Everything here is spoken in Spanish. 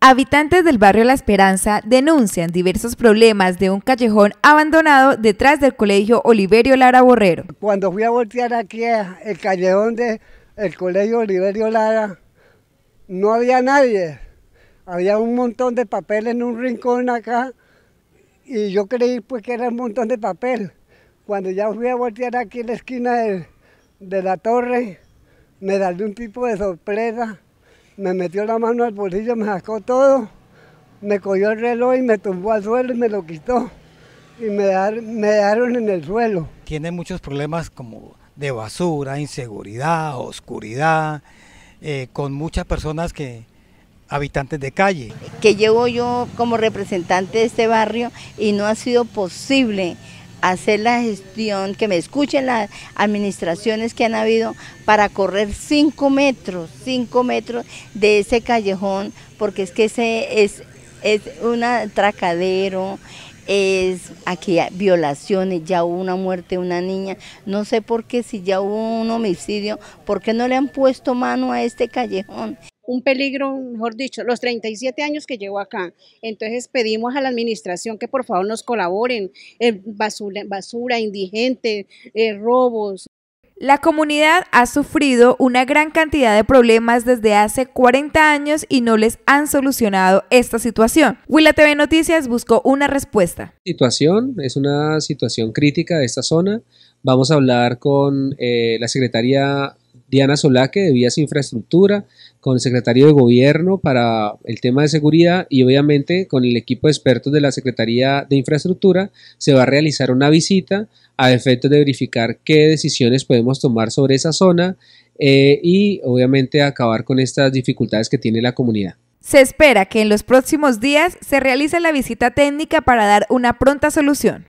Habitantes del barrio La Esperanza denuncian diversos problemas de un callejón abandonado detrás del colegio Oliverio Lara Borrero. Cuando fui a voltear aquí el callejón del colegio Oliverio Lara, no había nadie. Había un montón de papel en un rincón acá y yo creí pues que era un montón de papel. Cuando ya fui a voltear aquí en la esquina de la torre, me salió un tipo de sorpresa. Me metió la mano al bolsillo, me sacó todo, me cogió el reloj y me tumbó al suelo y me lo quitó. Y me dejaron en el suelo. Tiene muchos problemas como de basura, inseguridad, oscuridad, con muchas personas que, habitantes de calle. Que llevo yo como representante de este barrio y no ha sido posible hacer la gestión, que me escuchen las administraciones que han habido para correr 5 metros de ese callejón, porque es que ese es un atracadero, es aquí violaciones, ya hubo una muerte, una niña, no sé por qué, si ya hubo un homicidio, ¿por qué no le han puesto mano a este callejón? Un peligro, mejor dicho, los 37 años que llevo acá. Entonces pedimos a la administración que por favor nos colaboren, basura indigente, robos. La comunidad ha sufrido una gran cantidad de problemas desde hace 40 años y no les han solucionado esta situación. Huila TV Noticias buscó una respuesta. Es una situación crítica de esta zona. Vamos a hablar con la secretaria Diana Solaque de Vías e Infraestructura, con el secretario de Gobierno para el tema de seguridad y obviamente con el equipo de expertos de la Secretaría de Infraestructura se va a realizar una visita a efectos de verificar qué decisiones podemos tomar sobre esa zona y obviamente acabar con estas dificultades que tiene la comunidad. Se espera que en los próximos días se realice la visita técnica para dar una pronta solución.